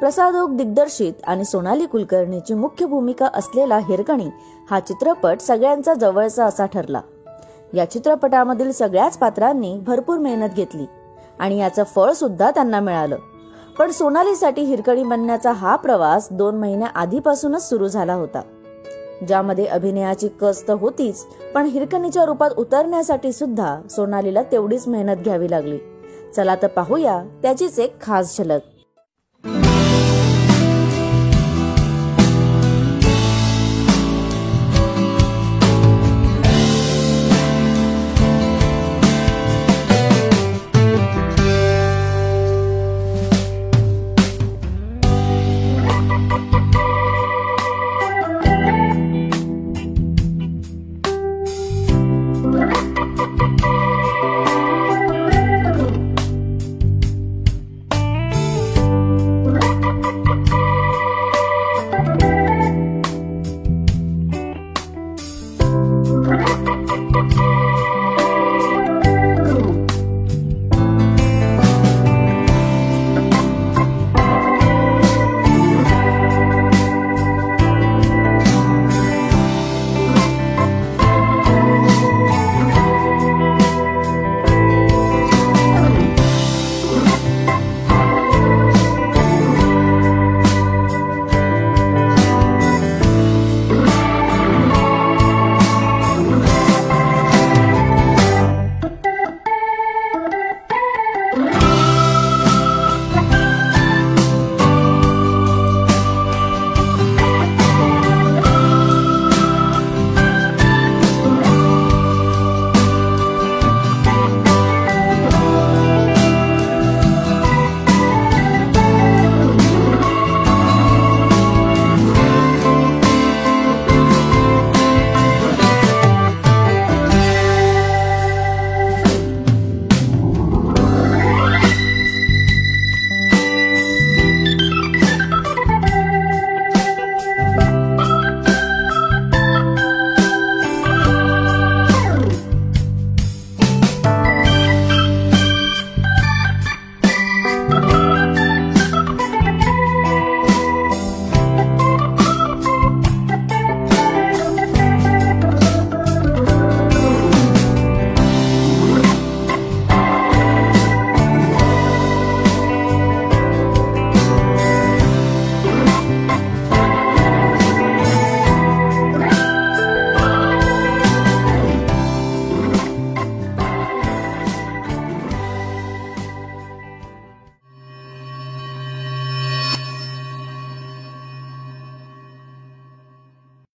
प्रसाद दिग्दर्शित आणि सोनाली कुलकर्णीची मुख्य भूमिका असलेला हिरकनी हा चित्रपट सगळ्यांचा जवळचा असा ठरला। या चित्रपटामधील सगळ्याच पात्रांनी भरपूर मेहनत घेतली आणि याचं फळ सुद्धा त्यांना मिळालं। पण सोनालीसाठी हिरकणी बनण्याचा हा प्रवास 2 महिन्या आधीपासूनच सुरू झाला होता, ज्यामध्ये अभिनयाची कष्ट होतीच, पण हिरकणीच्या रूपात उतरण्यासाठी सुद्धा सोनालीला तेवढीच मेहनत घ्यावी लागली। चला तर पाहूया त्याचीच एक खास झलक।